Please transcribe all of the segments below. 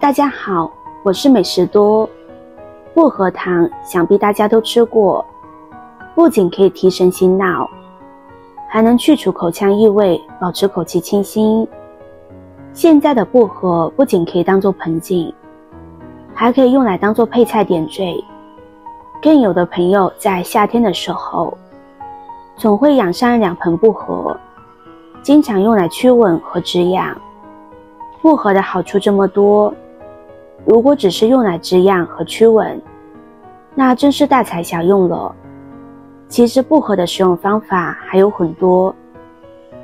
大家好，我是美食多。薄荷糖想必大家都吃过，不仅可以提神醒脑，还能去除口腔异味，保持口气清新。现在的薄荷不仅可以当做盆景，还可以用来当做配菜点缀。更有的朋友在夏天的时候，总会养上2盆薄荷，经常用来驱蚊和止痒。薄荷的好处这么多，如果只是用来止痒和驱蚊，那真是大材小用了。其实薄荷的食用方法还有很多，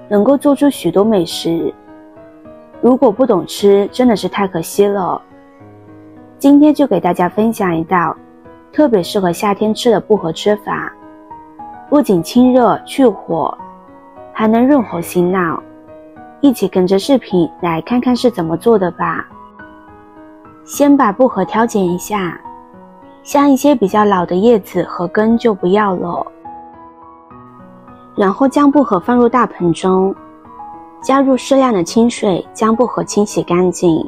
能够做出许多美食，如果不懂吃真的是太可惜了。今天就给大家分享一道特别适合夏天吃的薄荷吃法，不仅清热去火，还能润喉醒脑。一起跟着视频来看看是怎么做的吧。先把薄荷挑拣一下，像一些比较老的叶子和根就不要了。然后将薄荷放入大盆中，加入适量的清水，将薄荷清洗干净。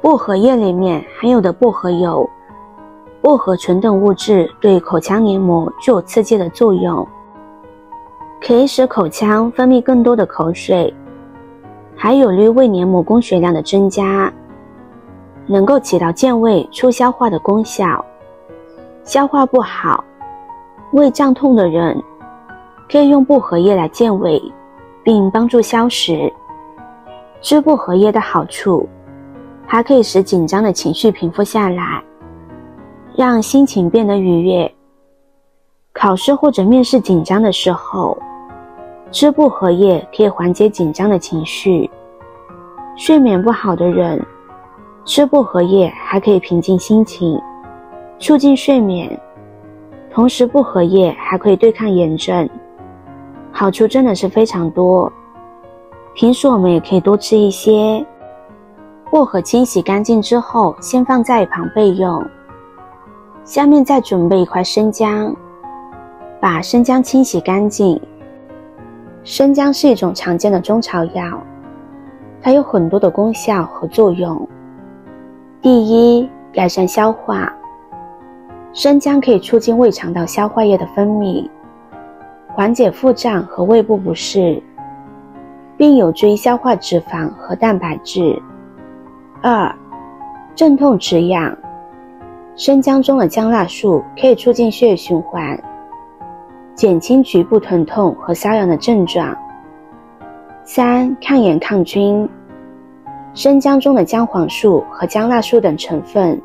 薄荷叶里面含有的薄荷油、薄荷醇等物质对口腔黏膜具有刺激的作用，可以使口腔分泌更多的口水，还有利于胃黏膜供血量的增加，能够起到健胃促消化的功效。消化不好、胃胀痛的人可以用薄荷叶来健胃，并帮助消食。吃薄荷叶的好处还可以使紧张的情绪平复下来，让心情变得愉悦。考试或者面试紧张的时候，吃薄荷叶可以缓解紧张的情绪。睡眠不好的人吃薄荷叶还可以平静心情，促进睡眠。同时薄荷叶还可以对抗炎症，好处真的是非常多。平时我们也可以多吃一些。薄荷清洗干净之后，先放在一旁备用。下面再准备一块生姜，把生姜清洗干净。生姜是一种常见的中草药，它有很多的功效和作用。第一，改善消化。生姜可以促进胃肠道消化液的分泌，缓解腹胀和胃部不适，并有助于消化脂肪和蛋白质。2. 镇痛止痒。生姜中的姜辣素可以促进血液循环，减轻局部疼痛和瘙痒的症状。3. 抗炎抗菌。生姜中的姜黄素和姜辣素等成分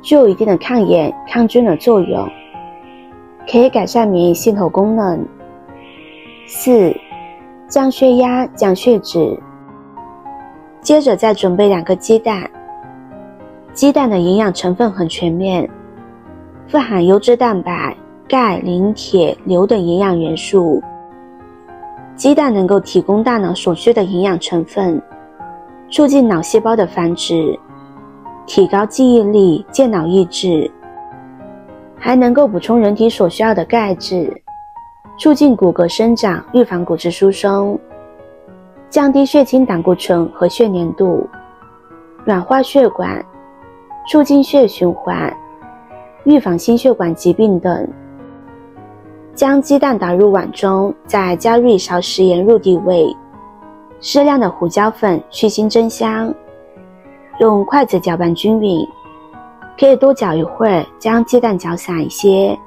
具有一定的抗炎抗菌的作用，可以改善免疫系统功能。4. 降血压降血脂。接着再准备2个鸡蛋。鸡蛋的营养成分很全面，富含优质蛋白、钙、磷、铁、硫等营养元素。鸡蛋能够提供大脑所需的营养成分，促进脑细胞的繁殖，提高记忆力、健脑益智，还能够补充人体所需要的钙质，促进骨骼生长，预防骨质疏松，降低血清胆固醇和血粘度，软化血管，促进血液循环，预防心血管疾病等。将鸡蛋打入碗中，再加入一勺食盐入底味，适量的胡椒粉去腥增香，用筷子搅拌均匀，可以多搅一会儿，将鸡蛋搅散一些。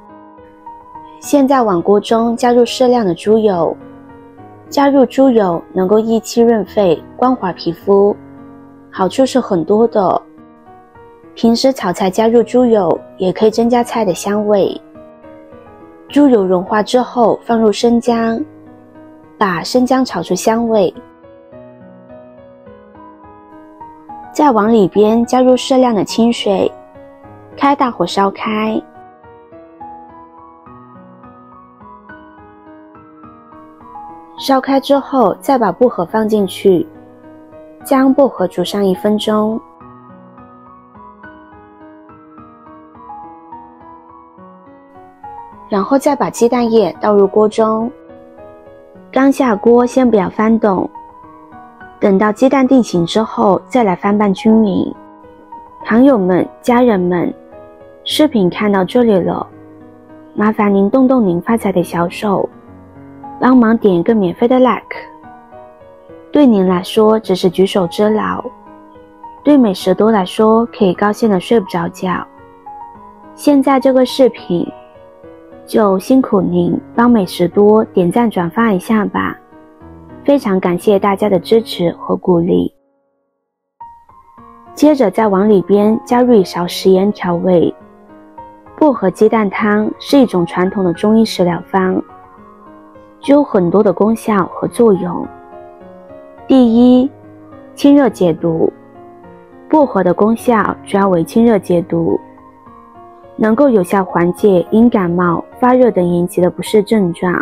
现在往锅中加入适量的猪油，加入猪油能够益气润肺，光滑皮肤，好处是很多的。平时炒菜加入猪油也可以增加菜的香味。猪油融化之后放入生姜，把生姜炒出香味，再往里边加入适量的清水，开大火烧开。烧开之后，再把薄荷放进去，将薄荷煮上1分钟。然后再把鸡蛋液倒入锅中。刚下锅先不要翻动，等到鸡蛋定型之后，再来翻拌均匀。糖友们、家人们，视频看到这里了，麻烦您动动您发财的小手，帮忙点一个免费的 like。对您来说只是举手之劳，对美食多来说可以高兴的睡不着觉。现在这个视频，就辛苦您帮美食多点赞转发一下吧。非常感谢大家的支持和鼓励。接着在碗里边加入一勺食盐调味。薄荷鸡蛋汤是一种传统的中医食疗方，具有很多的功效和作用。第一，清热解毒。薄荷的功效主要为清热解毒，能够有效缓解因感冒、发热等引起的不适症状。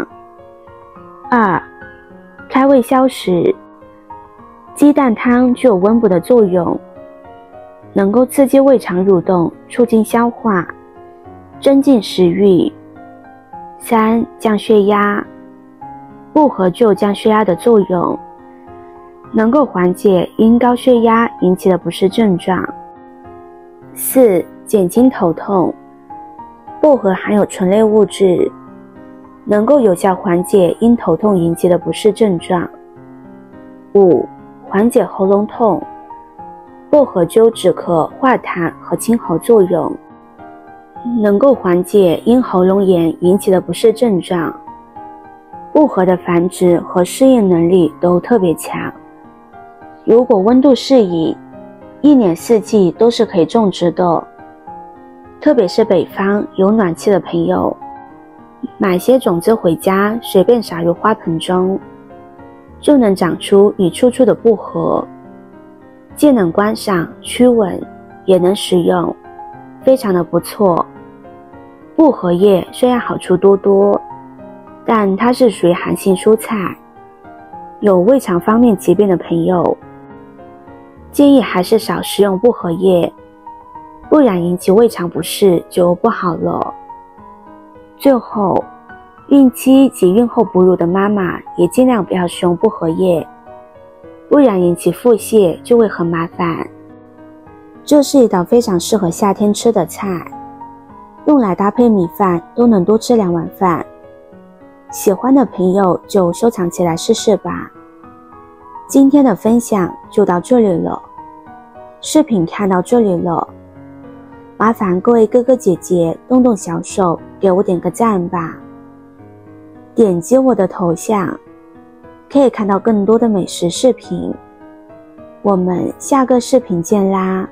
二，开胃消食。鸡蛋汤具有温补的作用，能够刺激胃肠蠕动，促进消化，增进食欲。三，降血压。薄荷具有降血压的作用，能够缓解因高血压引起的不适症状。四，减轻头痛。薄荷含有醇类物质，能够有效缓解因头痛引起的不适症状。五，缓解喉咙痛。薄荷具有止咳、化痰和清喉作用，能够缓解因喉咙炎引起的不适症状。薄荷的繁殖和适应能力都特别强，如果温度适宜，一年四季都是可以种植的，特别是北方有暖气的朋友，买些种子回家，随便撒入花盆中，就能长出一簇簇的薄荷，既能观赏驱蚊，也能食用，非常的不错。薄荷叶虽然好处多多，但它是属于寒性蔬菜，有胃肠方面疾病的朋友，建议还是少食用薄荷叶，不然引起胃肠不适就不好了。最后，孕期及孕后哺乳的妈妈也尽量不要使用薄荷叶，不然引起腹泻就会很麻烦。这是一道非常适合夏天吃的菜，用来搭配米饭都能多吃2碗饭。喜欢的朋友就收藏起来试试吧。今天的分享就到这里了，视频看到这里了，麻烦各位哥哥姐姐动动小手给我点个赞吧。点击我的头像可以看到更多的美食视频，我们下个视频见啦。